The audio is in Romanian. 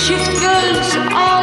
Schiff Girls.